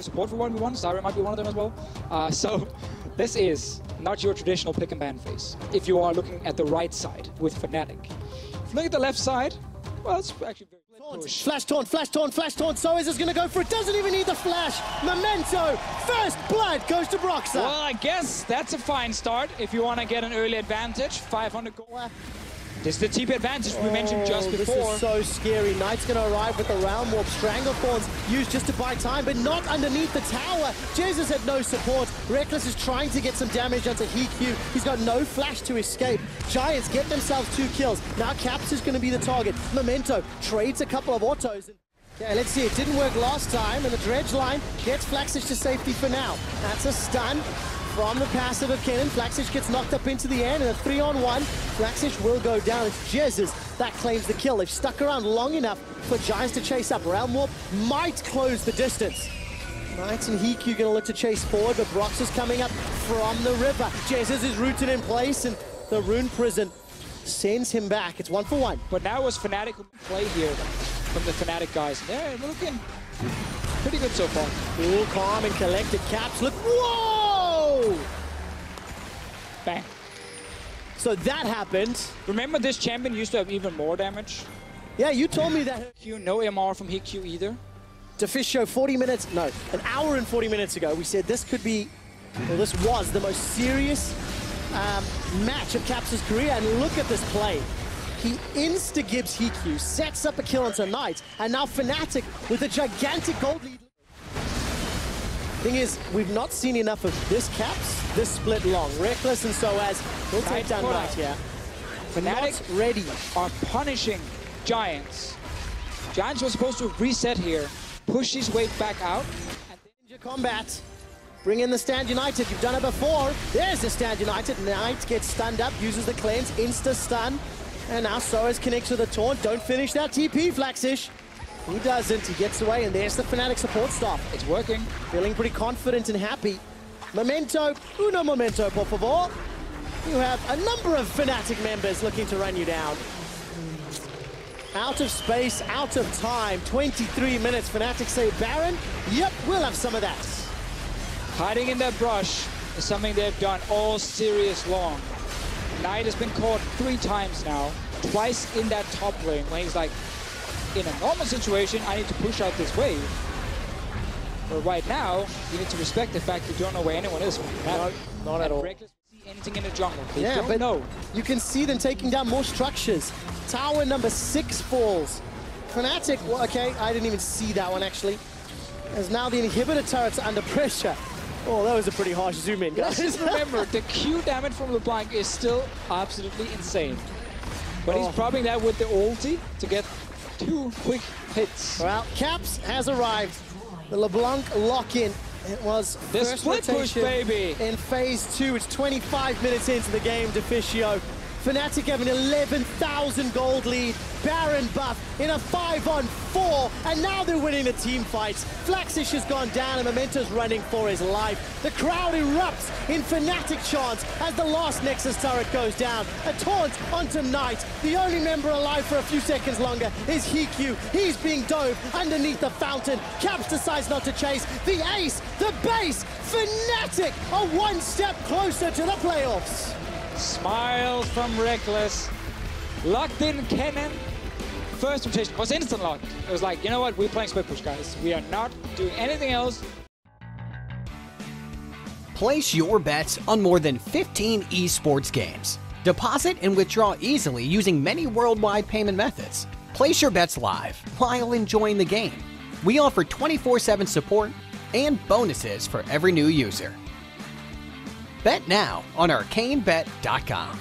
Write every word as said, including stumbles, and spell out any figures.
a support for one v one. Zaira might be one of them as well. Uh, so this is not your traditional pick and ban phase if you are looking at the right side with Fnatic. If you look at the left side, well, it's actually very taunt, push. Flash taunt, flash taunt, flash taunt. Soaz is going to go for it. Doesn't even need the flash. Memento, first blood goes to Broxah. Well, I guess that's a fine start if you want to get an early advantage. five hundred gold. This is the T P advantage we oh, mentioned just before. This is so scary. Knight's going to arrive with the Realm Warp. Stranglethorns used just to buy time, but not underneath the tower. Jezz has had no support. Reckless is trying to get some damage onto HeQ. He's got no flash to escape. Giants get themselves two kills. Now Caps is going to be the target. Memento trades a couple of autos. And yeah, let's see. It didn't work last time, and the Dredge Line gets Flaxish to safety for now. That's a stun from the passive of Kennen. Flaxish gets knocked up into the air, and a three on one. Flaxish will go down. It's Jezz's that claims the kill. They've stuck around long enough for Giants to chase up. Realm Warp might close the distance. Knight and HeQ going to look to chase forward, but Broxah's coming up from the river. Jezz's is rooted in place, and the Rune Prison sends him back. It's one for one. But now it was Fnatic who play here from the Fnatic guys. They're looking pretty good so far. Cool, calm, and collected. Caps look. Whoa! Bang. So that happened. Remember, this champion used to have even more damage. Yeah, you told me that. No M R from HeQ either. DeFischio forty minutes, no, an hour and forty minutes ago, we said this could be, well, this was the most serious um, match of Caps' career, and look at this play. He insta-gibbs HeQ, sets up a kill onto Knight, and now Fnatic with a gigantic gold lead. Thing is, we've not seen enough of this Caps, this split long. Reckless and Soaz will take down Knight here. Fnatic ready are punishing Giants. Giants was supposed to reset here, push his way back out. Danger combat. Bring in the Stand United. You've done it before. There's the Stand United. Knight gets stunned up, uses the cleanse, insta stun, and now Soaz connects with a taunt. Don't finish that T P, Flaxish. He doesn't, he gets away, and there's the Fnatic support staff. It's working. Feeling pretty confident and happy. Memento, uno momento, por favor. You have a number of Fnatic members looking to run you down. Out of space, out of time, twenty-three minutes. Fnatic say, Baron, yep, we'll have some of that. Hiding in that brush is something they've done all series long. Knight has been caught three times now, twice in that top lane, where he's like, in a normal situation, I need to push out this wave. But right now, you need to respect the fact you don't know where anyone is. Not, not at all. Reckless see anything in the jungle. They yeah, don't but know. You can see them taking down more structures. Tower number six falls. Fnatic, well, okay, I didn't even see that one actually. As now the inhibitor turrets are under pressure. Oh, that was a pretty harsh zoom in, guys. Just remember, the Q damage from LeBlanc is still absolutely insane. But oh. he's propping that with the ulti to get two quick hits. Well, Caps has arrived. The LeBlanc lock-in. It was the split push, baby. In phase two, it's twenty-five minutes into the game, DeFischio. Fnatic have an eleven thousand gold lead. Baron buff in a five on four, and now they're winning the team fights. Flaxish has gone down, and Memento's running for his life. The crowd erupts in Fnatic chants as the last Nexus turret goes down. A taunt onto Knight. The only member alive for a few seconds longer is HeQ. He's being dove underneath the fountain. Caps decides not to chase. The ace, the base, Fnatic are one step closer to the playoffs. Smiles from Reckless. Locked in Kennen. First rotation was instant lock. It was like, you know what, we're playing split push, guys. We are not doing anything else. Place your bets on more than fifteen esports games. Deposit and withdraw easily using many worldwide payment methods. Place your bets live while enjoying the game. We offer twenty-four seven support and bonuses for every new user. Bet now on arcane bet dot com.